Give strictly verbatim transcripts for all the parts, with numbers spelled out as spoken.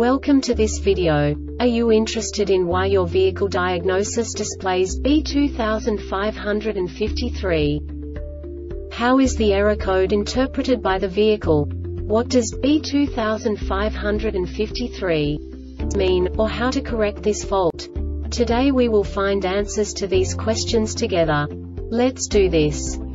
Welcome to this video. Are you interested in why your vehicle diagnosis displays B two five five three? How is the error code interpreted by the vehicle? What does B two five five three mean, or how to correct this fault? Today we will find answers to these questions together. Let's do this.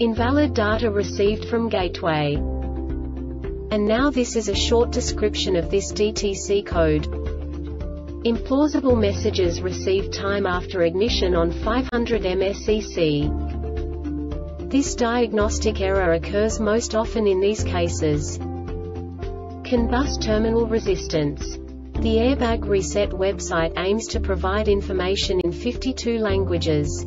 invalid data received from Gateway. And now this is a short description of this D T C code. Implausible messages received time after ignition on five hundred milliseconds. This diagnostic error occurs most often in these cases. C A N Bus terminal resistance. The Airbag Reset website aims to provide information in fifty-two languages.